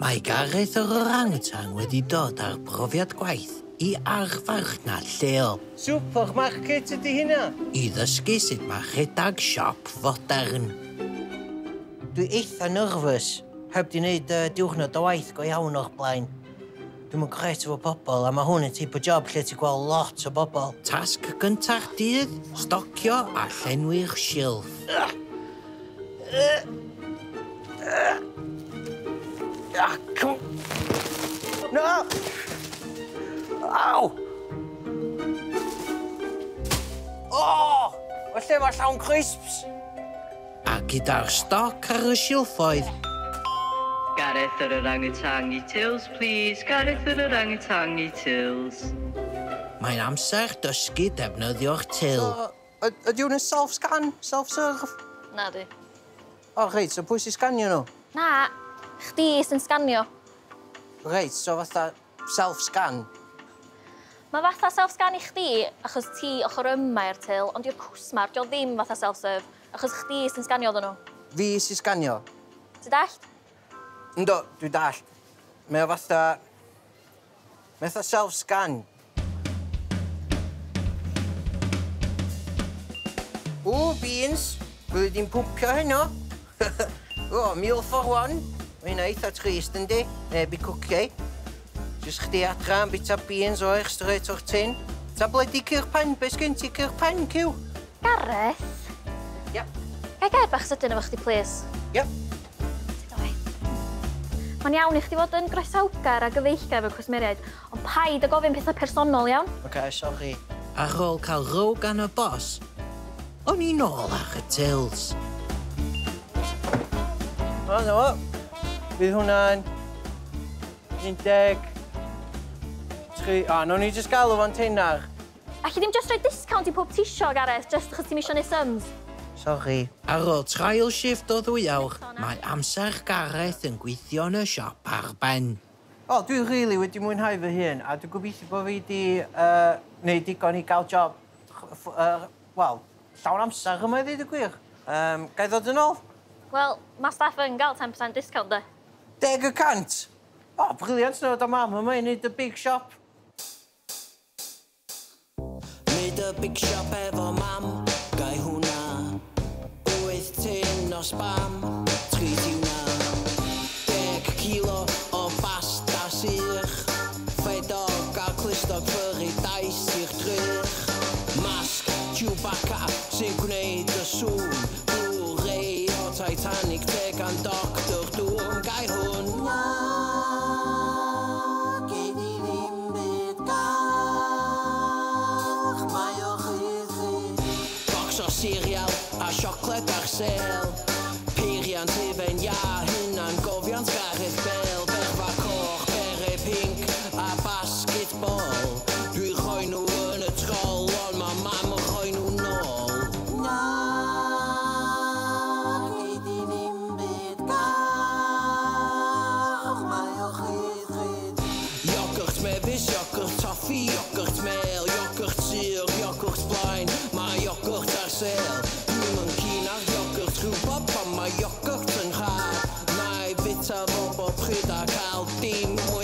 Mae Gareth yr Orangutan wedi dod ar brofiad gwaith I archfarchnad lleol. Supermarket ydy hynna? I ddysgu sut mae rhedag siop fodern. Dwi eitha nervous. Heb di wneud diwrnod o waith go iawn o'r blaen. Dwi'm yn gret efo bobl, a mae hwn yn type o job lle ti'n gweld lot o bobl. Tasg gynta'ch dydd, stocio a llenwi'r silff. Come on. No! Ow! Oh! Mae lle mae llawn crisps. A gyda'r stoc ar y silffoedd. Gareth yr Orangutan tails, please. Gareth yr Orangutan tails. Mae'n amser dysgu defnyddio'r til. Ydy hwn yn self-scan? Self-serve? Nadi. O, reit, so pwy sy'n scanio nhw? Na. Chdi sy'n sganio. Reit, so fatha self-scan? Mae fatha self-scan I chdi, achos ti ochr yma i'r til, ond i'r cwsmar, dio ddim fatha self-serve, achos chdi sy'n sganio ddyn nhw. Fi sy'n sganio? Ti dallt? Ynddo, dwi dallt. Mae fatha... Mae fatha self-scan. O, beans! Bydd i'n pwmpio heno. O, meal for one. Mae hynna eitha trist, yndi? Neb I cwcio. Jyst chdi adra am bita beans o'r straight o'r tin. Ta bledi cyrpan, beth sgyn ti cyrpan, cyw? Gareth? Ia. Gai gair bach sydyn efo chdi, please? Ia. Mae'n iawn I chdi fod yn groesawgar a gyfeillgar efo cwsmeriaid, ond paid â gofyn pethau personol, iawn? OK, sorry. Ar ôl cael row gan y bos, o'n I nôl ar y tils. O, na o. Bydd hwnna'n 13... O, nawn ni jyst galw fo'n tennar. Ac I ddim jyst rhoi discount I pob tisio, Gareth, jyst achos ti'n misio neud sums. Sorry. Ar ôl trial shift o 2 awr, mae amser Gareth yn gweithio yn y siop ar ben. O, dwi rili wedi mwynhau fy hun, a dwi'n gobeithio bod fi wedi gwneud digon I gael job... Wel, llawn amser yma I ddeud y gwir. Gai ddod yn ôl? Wel, mae staff yn gael 10% discount, de. 10%? O, briliant nod o mam yma I neud y Big Siop. Neud y Big Siop efo mam, gai hwnna. 8 tin o spam, 3 diwna. 10 kilo o pasta sych. Ffedog a clustog ffyr I dais i'ch drych. Masg, Chewbacca sy'n gwneud y sŵn. Blu-ray o Titanic, tegan Doctor Doom, gai hwn. Cereal a siocled ar sel. Peiriant efen ia, hynna'n gofiant Gareth Bell. Berfa coch, bere pink a basketball. Dwi'n rhoi nhw yn y trol, ond mae mam yn rhoi nhw nôl. Na, gei di ddim byd gach, mae o chydryd. Iogurt mefus, iogurt toffi, iogurt mel, iogurt sur, iogurt blaen. Mae iogurt ar sel. Dwi'n cyn ar iogurt rhywbod pan mae iogurt yn rhad. Mae bita fo bob pryd a cael dim hwn.